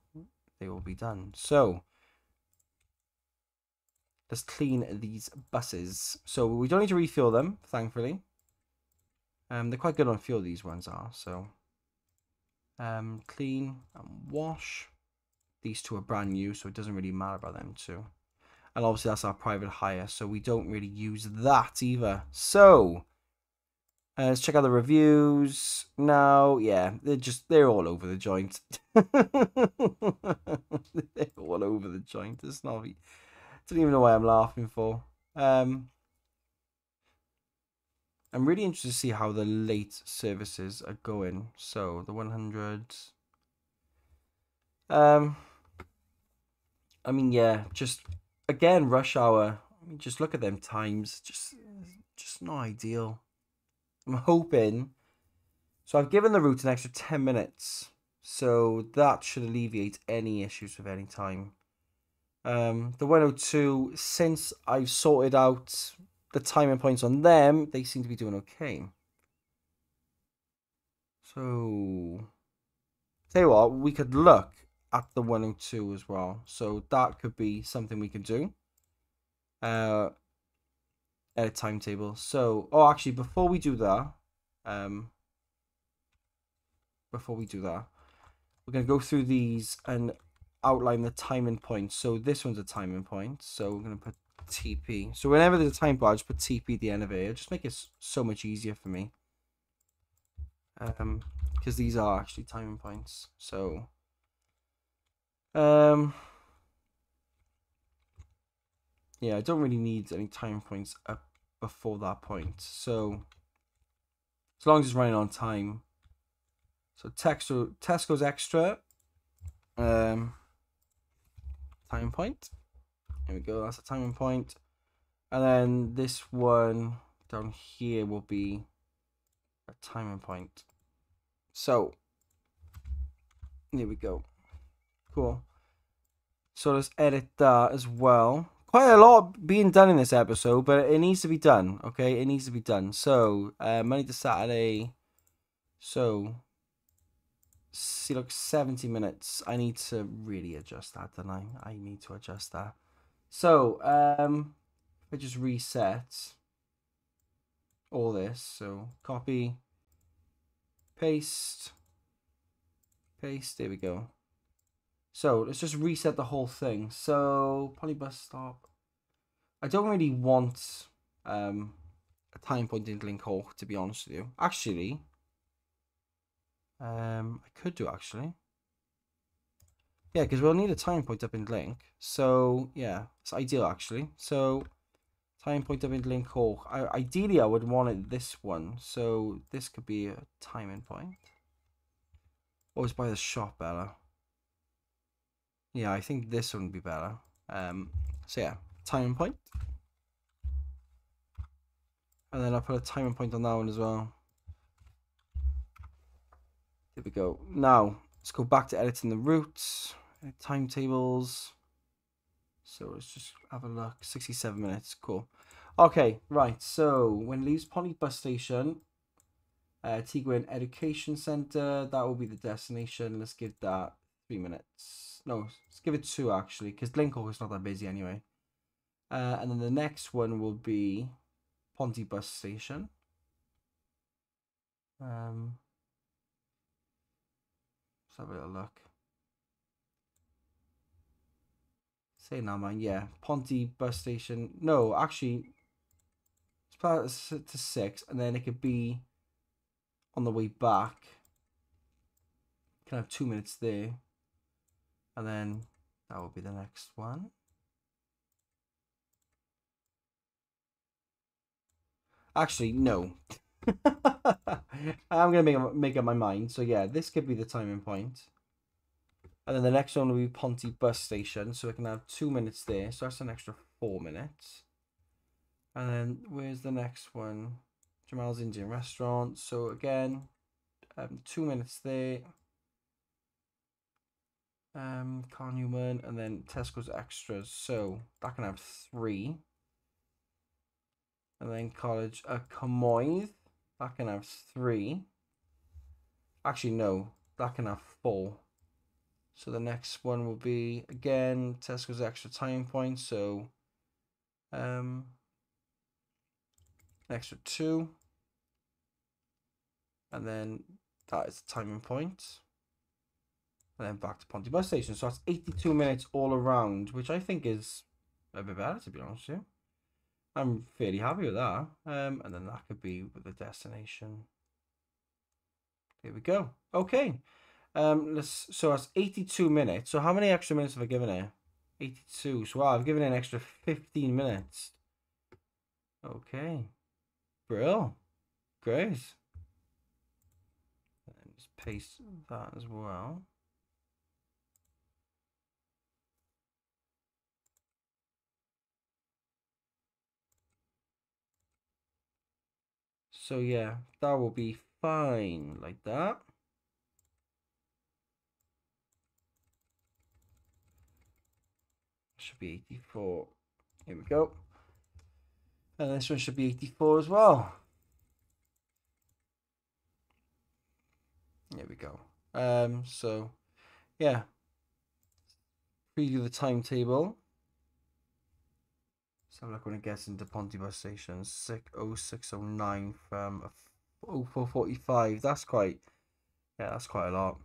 they will be done. So let's clean these buses. So we don't need to refuel them, thankfully. Um, they're quite good on fuel, these ones are. So um, clean and wash. These two are brand new, so it doesn't really matter about them too. And obviously that's our private hire, so we don't really use that either. So Uh, let's check out the reviews now. Yeah, they're just, they're all over the joint. They're all over the joint. It's not, I don't even know why I'm laughing for. Um, I'm really interested to see how the late services are going. So the one hundred. Um, I mean, yeah, just again, rush hour. I mean, just look at them times. Just, just not ideal. I'm hoping, so I've given the route an extra ten minutes, so that should alleviate any issues with any time. Um, the one oh two, since I've sorted out the time and points on them, they seem to be doing okay. So, tell you what, we could look at the one and two as well. So that could be something we could do. Uh, at a timetable. So, oh, actually, before we do that, um, before we do that, we're going to go through these and outline the timing points. So this one's a timing point. So we're going to put T P. So whenever there's a time bar, I just put T P at the end of it. It'll just make it so much easier for me. Um, because these are actually timing points. So, um, yeah, I don't really need any time points up before that point. So as long as it's running on time. So Tesco, Tesco's extra. Um, time point. There we go. That's a timing point. And then this one down here will be a timing point. So there we go. Cool. So let's edit that as well. Quite a lot being done in this episode, but it needs to be done. Okay, it needs to be done. So uh, Monday to Saturday. So see, look, seventy minutes. I need to really adjust that, don't I? I need to adjust that. So, um, I just reset all this. So, copy, paste, paste. There we go. So, let's just reset the whole thing. So, Polybus stop. I don't really want um, a time point in Glyncoch, to be honest with you. Actually, um, I could do actually. Yeah, because we'll need a time point up in Link. So, yeah, it's ideal, actually. So, time point up in Link Hawk. I, ideally, I would want it this one. So, this could be a timing point. Or it's by the shop, Bella. Yeah, I think this one would be better. Um, so, yeah, timing point. And then I'll put a timing point on that one as well. There we go. Now, let's go back to editing the routes. Timetables. So let's just have a look. sixty-seven minutes. Cool. Okay, right. So when leaves Ponty bus station, uh, Teaguin Education Centre, that will be the destination. Let's give that three minutes. No, let's give it two actually, because Glyncoch is not that busy anyway. Uh, and then the next one will be Ponty bus station. Um, let's have a little look. Say now, man. Yeah, Ponty bus station. No, actually, it's about to six, and then it could be on the way back. Can have two minutes there, and then that will be the next one. Actually, no. I'm gonna make up, make up my mind. So yeah, this could be the timing point. And then the next one will be Ponty bus station. So we can have two minutes there. So that's an extra four minutes. And then where's the next one? Jamal's Indian Restaurant. So again, um, two minutes there. Um, Carnuman. And then Tesco's Extras. So that can have three. And then College uh, Cymoedd. That can have three. Actually, no. That can have four. So the next one will be, again, Tesco's extra time point. So, um, extra two. And then that is the timing point. And then back to Ponty bus station. So that's eighty-two minutes all around, which I think is a bit better, to be honest with you. I'm fairly happy with that. Um, and then that could be with the destination. Here we go. Okay. Um, let's, so that's eighty-two minutes. So how many extra minutes have I given it? eighty-two. So wow, I've given it an extra fifteen minutes. Okay. Brill. Great. And just paste that as well. So yeah, that will be fine like that. Should be eighty-four. Here we go. And this one should be eighty-four as well. There we go. Um, so, yeah. Preview the timetable. Let's have a look when it gets into Ponty bus station. six oh six oh nine from oh four forty-five. That's quite, yeah, that's quite a lot.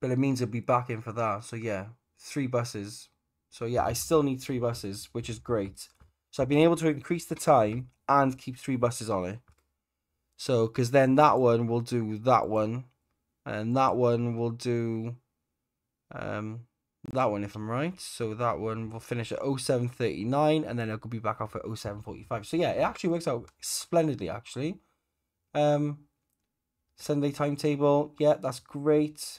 But it means it'll be back in for that. So, yeah, three buses. So, yeah, I still need three buses, which is great. So I've been able to increase the time and keep three buses on it. So, because then that one will do that one. And that one will do um, that one, if I'm right. So that one will finish at oh seven thirty-nine. And then it could be back off at oh seven forty-five. So, yeah, it actually works out splendidly, actually. Um, Sunday timetable. Yeah, that's great.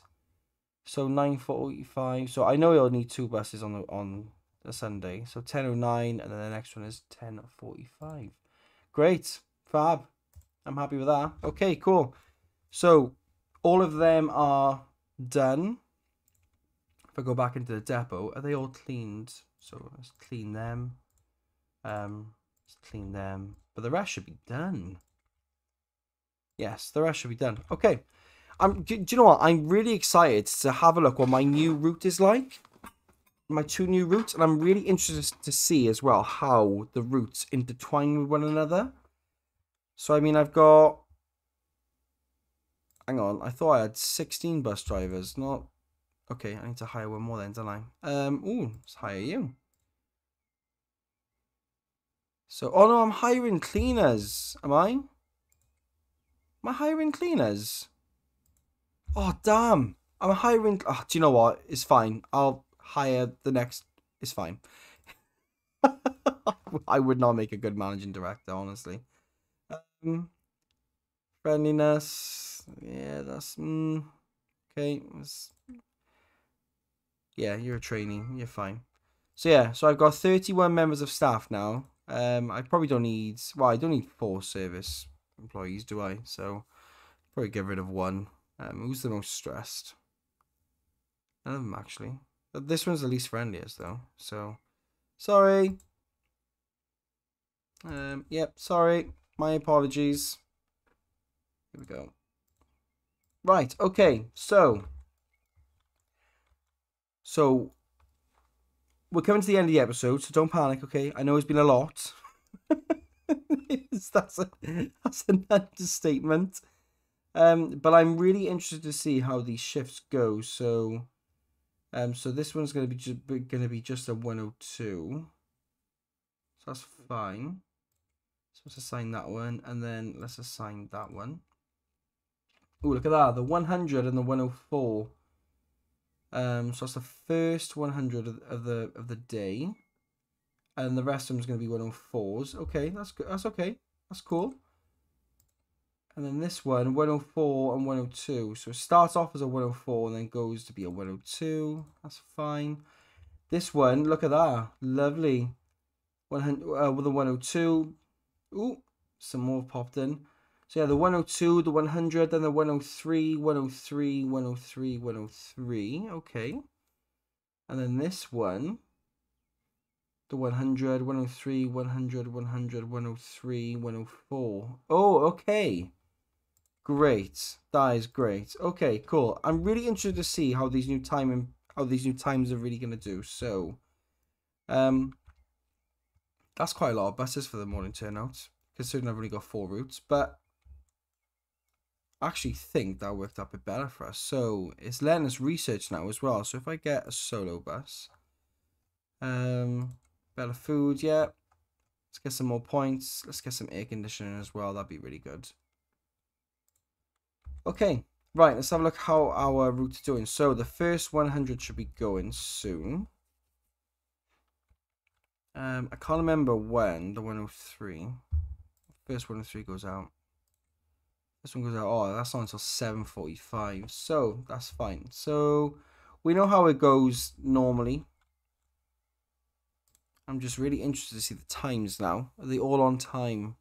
So nine forty-five. So I know you'll need two buses on the, on a Sunday. So ten oh nine, and then the next one is ten forty-five. Great, fab. I'm happy with that. Okay, cool. So all of them are done. If I go back into the depot, are they all cleaned? So let's clean them. Um, let's clean them. But the rest should be done. Yes, the rest should be done. Okay. I'm, do, do you know what? I'm really excited to have a look what my new route is like. My two new routes. And I'm really interested to see as well how the routes intertwine with one another. So, I mean, I've got... Hang on. I thought I had sixteen bus drivers. Not... Okay, I need to hire one more then, don't I? Um, ooh, let's hire you. So, oh no, I'm hiring cleaners. Am I? Am I hiring cleaners? Oh, damn. I'm hiring... Oh, do you know what? It's fine. I'll hire the next... It's fine. I would not make a good managing director, honestly. Um, friendliness. Yeah, that's... Mm, okay. That's, yeah, you're a trainee. You're fine. So, yeah. So, I've got thirty-one members of staff now. Um, I probably don't need... Well, I don't need four service employees, do I? So, probably get rid of one. Um, who's the most stressed? None of them, actually. But this one's the least friendliest, though. So, sorry. Um, yep, sorry. My apologies. Here we go. Right, okay. So, so we're coming to the end of the episode, so don't panic, okay? I know it's been a lot. that's, a, that's an understatement. Um, but I'm really interested to see how these shifts go. So, um, so this one's going to be going to be just a one oh two. So that's fine. So let's assign that one, and then let's assign that one. Oh, look at that! The one hundred and the one oh four. Um, so that's the first one hundred of the of the day, and the rest of them is going to be one oh fours. Okay, that's good. That's okay. That's cool. And then this one, one oh four and one oh two. So it starts off as a one oh four and then goes to be a one oh two. That's fine. This one, look at that. Lovely. one hundred, uh, with a one oh two. Ooh, some more popped in. So yeah, the one oh two, the one hundred, then the one oh three, one oh three, one oh three, one oh three. Okay. And then this one. The one hundred, one oh three, one hundred, one hundred, one oh three, one oh four. Oh, okay. Great, that is great. Okay, cool. I'm really interested to see how these new time how these new times are really gonna do. So, um, that's quite a lot of buses for the morning turnout, considering I've only got four routes. But I actually think that worked out a bit better for us. So it's letting us research now as well. So if I get a solo bus, um, better food, yeah. Let's get some more points. Let's get some air conditioning as well. That'd be really good. Okay, right, let's have a look how our route's doing. So the first one hundred should be going soon. Um, I can't remember when the one oh three, first one oh three goes out. This one goes out, oh, that's not until seven forty-five, so that's fine. So we know how it goes normally. I'm just really interested to see the times now. Are they all on time?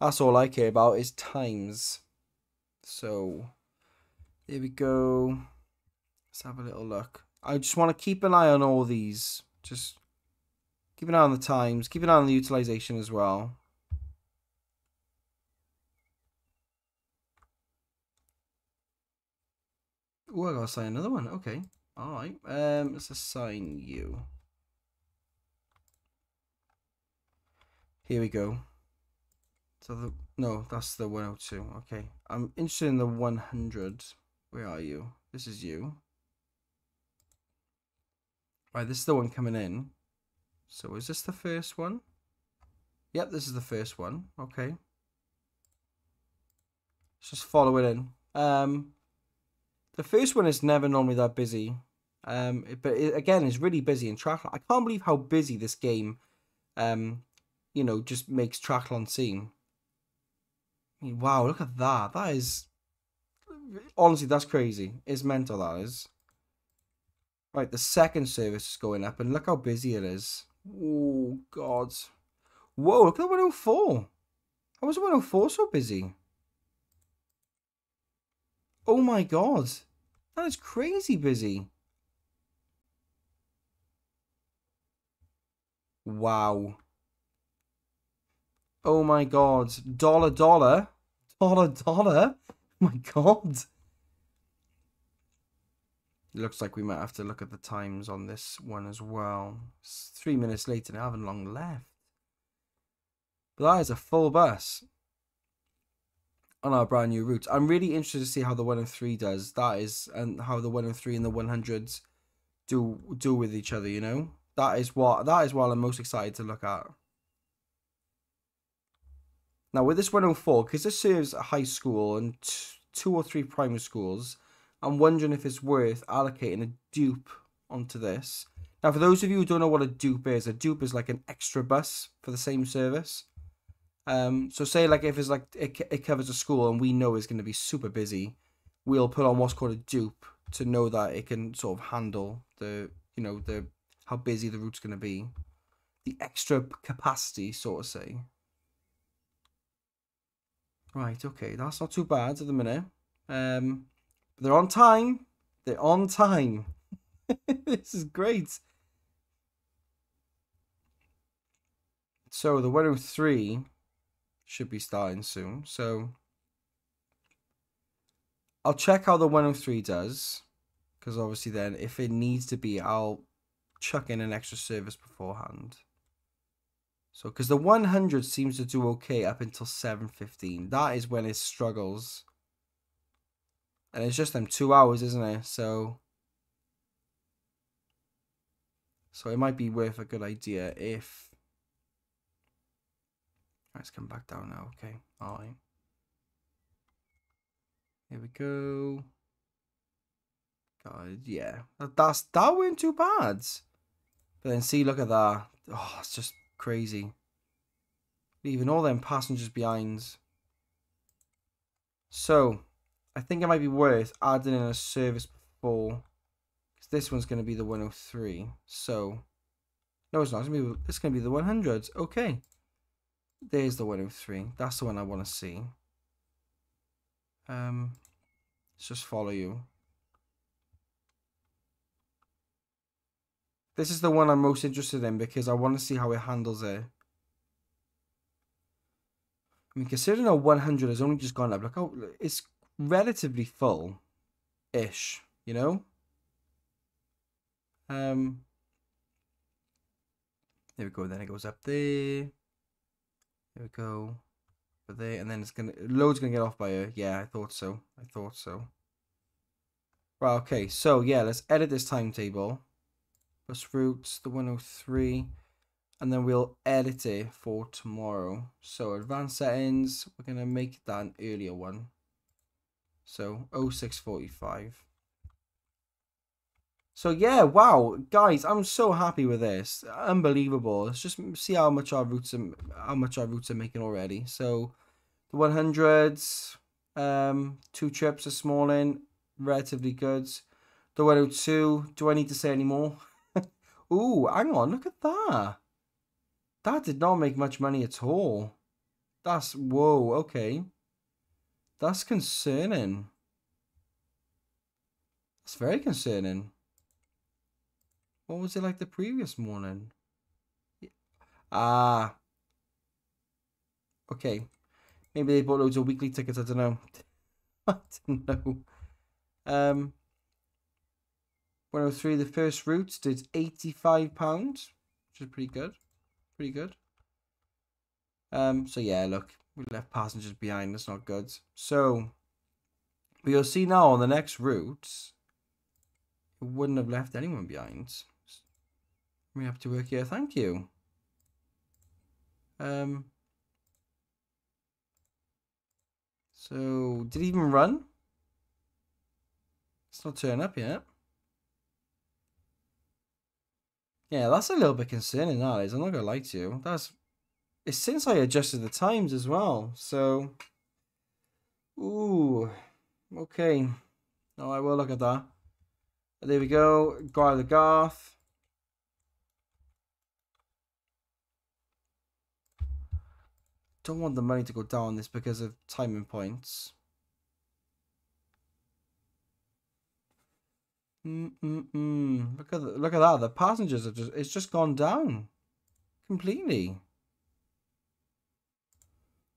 That's all I care about is times. So, there we go. Let's have a little look. I just want to keep an eye on all these. Just Keep an eye on the times. Keep an eye on the utilisation as well. Oh, I gotta sign another one. Okay. Alright. Um, let's assign you. Here we go. So the no, that's the one oh two. Okay. I'm interested in the one hundred. Where are you? This is you. Right, this is the one coming in. So is this the first one? Yep, this is the first one. Okay. Let's just follow it in. Um, the first one is never normally that busy. Um, it, but it, again, it's really busy in Trachlon. I can't believe how busy this game, um, you know, just makes Trachlon seem. I mean, wow, look at that. That is... Honestly, that's crazy. It's mental, that is. Right, the second service is going up, and look how busy it is. Oh, God. Whoa, look at the one oh four. How was the one oh four so busy? Oh, my God. That is crazy busy. Wow. Oh, my God. Dollar, dollar. Dollar, dollar. Oh, my God. Looks like we might have to look at the times on this one as well. It's three minutes later and I haven't long left. But that is a full bus on our brand new route. I'm really interested to see how the one oh three does. That is, and how the one oh three and the one hundreds do do with each other, you know? That is what that is what I'm most excited to look at. Now with this one oh four, because this serves a high school and two or three primary schools, I'm wondering if it's worth allocating a dupe onto this. Now, for those of you who don't know what a dupe is, a dupe is like an extra bus for the same service. Um, so say like if it's like it, it covers a school and we know it's going to be super busy, we'll put on what's called a dupe to know that it can sort of handle the, you know, the how busy the route's going to be, the extra capacity, sort of say. Right. Okay, that's not too bad at the minute. Um. They're on time. They're on time. This is great. So the one oh three should be starting soon. So I'll check how the one oh three does. Because obviously then if it needs to be, I'll chuck in an extra service beforehand. So because the one hundred seems to do okay up until seven fifteen. That is when it struggles. And it's just them two hours, isn't it? So, so it might be worth a good idea if... Let's come back down now. Okay, all right. Here we go. God, yeah. That's, that weren't too bad. But then see, look at that. Oh, it's just crazy. Leaving all them passengers behind. So... I think it might be worth adding in a service before, because this one's going to be the one oh three. So, no, it's not. It's going to be, it's going to be the one hundred. Okay. There's the one oh three. That's the one I want to see. Um, let's just follow you. This is the one I'm most interested in because I want to see how it handles it. I mean, considering a one hundred has only just gone up, look, oh, it's relatively full ish, you know. Um there we go, then it goes up there. There we go. But there, and then it's gonna loads gonna get off by her. Yeah, I thought so. I thought so. Right, okay, so yeah, let's edit this timetable. Bus routes, the one oh three, and then we'll edit it for tomorrow. So advanced settings, we're gonna make that an earlier one. So oh six forty-five. So yeah, wow, guys, I'm so happy with this. Unbelievable. Let's just see how much our routes are, how much our routes are making already. So the one hundreds, um, two trips this morning, relatively good. The one oh two. Do I need to say any more? Ooh, hang on, look at that. That did not make much money at all. That's whoa. Okay. That's concerning. That's very concerning. What was it like the previous morning? Ah. Okay. Maybe they bought loads of weekly tickets. I don't know. I don't know. Um, one oh three, the first route did eighty-five pounds, which is pretty good. Pretty good. Um, so, yeah, look. We left passengers behind. That's not good. So, we'll see now on the next route. We wouldn't have left anyone behind. We have to work here. Thank you. Um. So, did he even run? It's not turning up yet. Yeah, that's a little bit concerning, that is. I'm not going to lie to you. That's... It's since I adjusted the times as well, so... Ooh. Okay. No, I will look at that. There we go. Guy of the Garth. Don't want the money to go down this because of timing points. Mm-mm-mm. Look at the, look at that. The passengers are just... It's just gone down. Completely.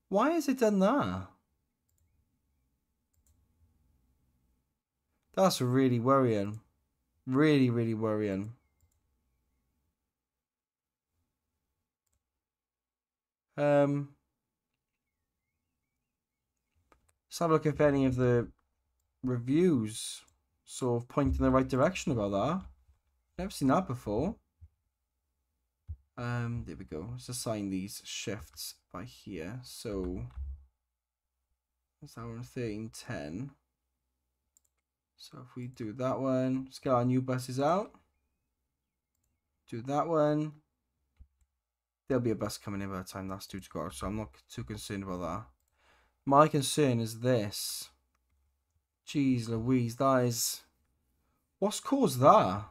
Why has it done that? That's really worrying. Really, really worrying. Um, let's have a look if any of the reviews sort of point in the right direction about that. Never seen that before. Um, there we go. Let's assign these shifts by here. So, that's that one, thirteen ten. So if we do that one, let's get our new buses out. Do that one. There'll be a bus coming in by the time that's due to go out, so I'm not too concerned about that. My concern is this. Jeez Louise, that is... What's caused that?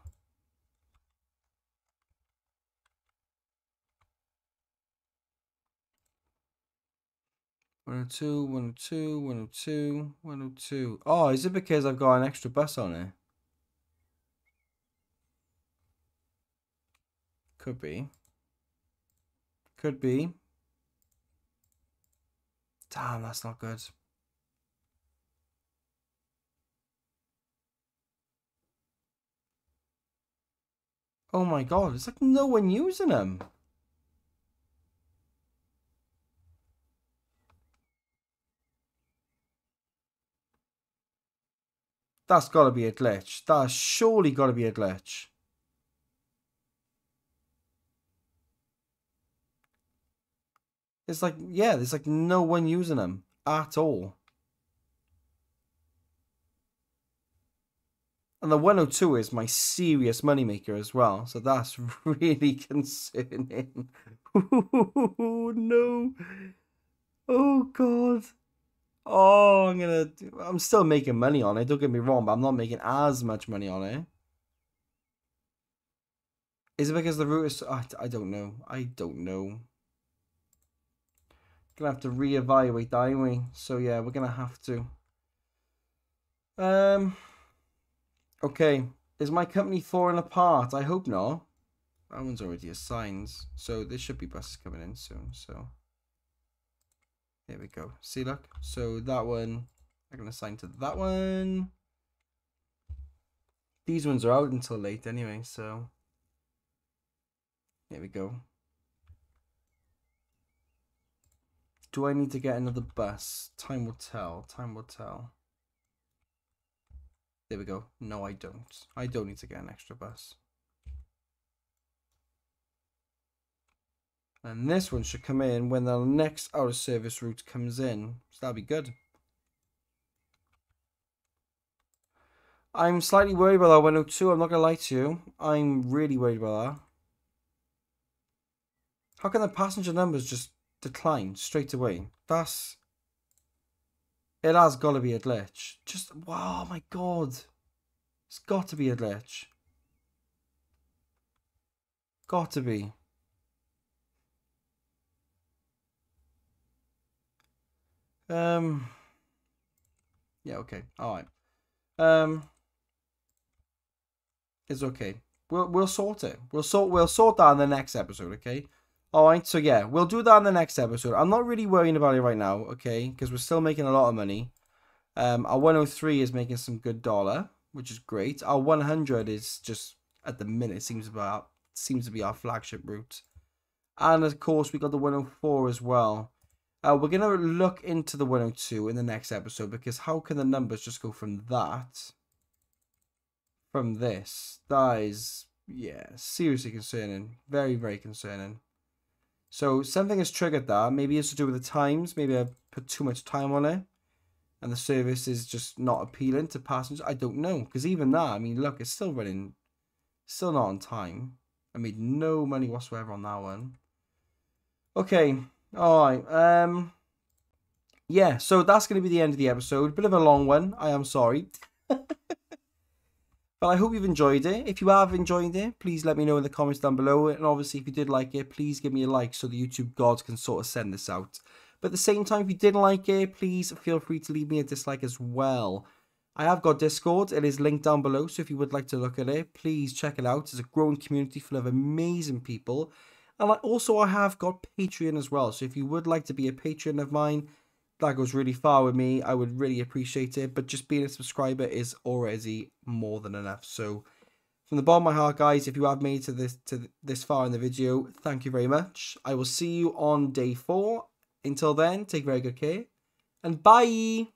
one oh two, one oh two, one oh two, one oh two. Oh, is it because I've got an extra bus on it? Could be. Could be. Damn, that's not good. Oh my god, it's like no one using them. That's got to be a glitch. That's surely got to be a glitch. It's like, yeah, there's like no one using them at all. And the one oh two is my serious moneymaker as well. So that's really concerning. Oh, no. Oh, God. Oh, I'm gonna. I'm still making money on it. Don't get me wrong, but I'm not making as much money on it. Is it because the route is? I, I don't know. I don't know. Gonna have to reevaluate that anyway. So yeah, we're gonna have to. Um. Okay. Is my company falling apart? I hope not. That one's already assigned, so there should be buses coming in soon. So. There we go. See, look. So that one, I'm going to assign to that one. These ones are out until late anyway, so. There we go. Do I need to get another bus? Time will tell. Time will tell. There we go. No, I don't. I don't need to get an extra bus. And this one should come in when the next out of service route comes in. So that'll be good. I'm slightly worried about that one oh two. I'm not going to lie to you. I'm really worried about that. How can the passenger numbers just decline straight away? That's... It has got to be a glitch. Just... Wow, my God. It's got to be a glitch. Got to be. Um, yeah, okay. All right. Um, it's okay. We'll, we'll sort it. We'll sort, we'll sort that in the next episode. Okay. Alright, so yeah, we'll do that in the next episode. I'm not really worrying about it right now, okay? Because we're still making a lot of money. Um, our one oh three is making some good dollar, which is great. Our one hundred is just, at the minute, seems about seems to be our flagship route. And of course, we got the one oh four as well. Uh, we're going to look into the one oh two in the next episode, because how can the numbers just go from that, from this? That is, yeah, seriously concerning. Very, very concerning. So something has triggered that. Maybe it's to do with the times. Maybe I put too much time on it, and the service is just not appealing to passengers. I don't know, because even that, I mean, look, it's still running, still not on time. I made no money whatsoever on that one. Okay. Alright, um, yeah, so that's going to be the end of the episode. Bit of a long one, I am sorry. But I hope you've enjoyed it. If you have enjoyed it, please let me know in the comments down below. And obviously, if you did like it, please give me a like so the YouTube gods can sort of send this out. But at the same time, if you didn't like it, please feel free to leave me a dislike as well. I have got Discord. It is linked down below, so if you would like to look at it, please check it out. It's a growing community full of amazing people. And I also, I have got Patreon as well. So if you would like to be a patron of mine, that goes really far with me. I would really appreciate it. But just being a subscriber is already more than enough. So from the bottom of my heart, guys, if you have made it to this, to this far in the video, thank you very much. I will see you on day four. Until then, take very good care. And bye!